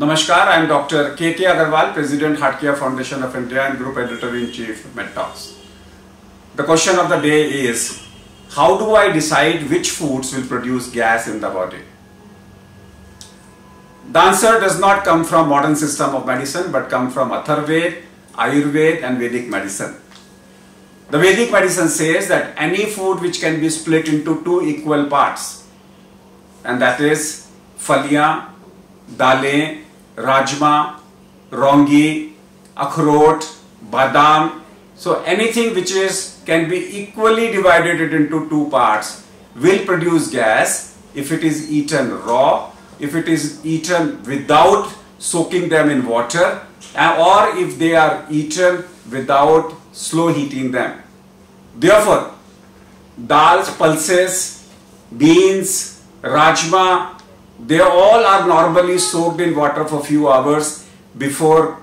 Namaskar, I am Dr. K.K. Agarwal, President, Heart Care Foundation of India and Group Editor-in-Chief, Med Talks. The question of the day is, how do I decide which foods will produce gas in the body? The answer does not come from modern system of medicine, but come from Atharved, Ayurveda and Vedic medicine. The Vedic medicine says that any food which can be split into two equal parts, and that is Phalia, Dale, Rajma, Rongi, akrot, Badam. So anything which can be equally divided into two parts will produce gas if it is eaten raw, if it is eaten without soaking them in water, or if they are eaten without slow heating them. Therefore, dals, pulses, beans, Rajma, they all are normally soaked in water for a few hours before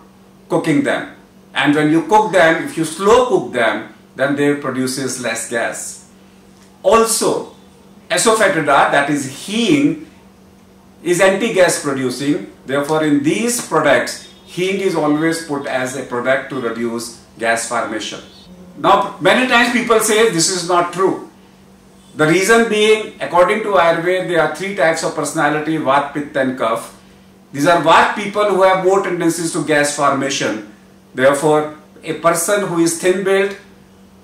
cooking them. And when you cook them, if you slow cook them, then they produces less gas. Also, asafoetida, that is hing, is anti-gas producing. Therefore, in these products, hing is always put as a product to reduce gas formation. Now, many times people say this is not true. The reason being, according to Ayurveda, there are three types of personality: Vat, Pitta and Kapha. These are Vat people who have more tendencies to gas formation. Therefore, a person who is thin-built,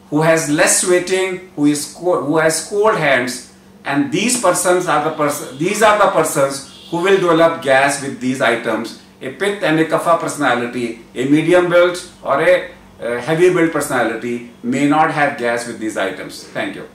who has less sweating, who has cold hands, and these are the persons who will develop gas with these items. A Pitta and a Kapha personality, a medium-built or a heavy-built personality may not have gas with these items. Thank you.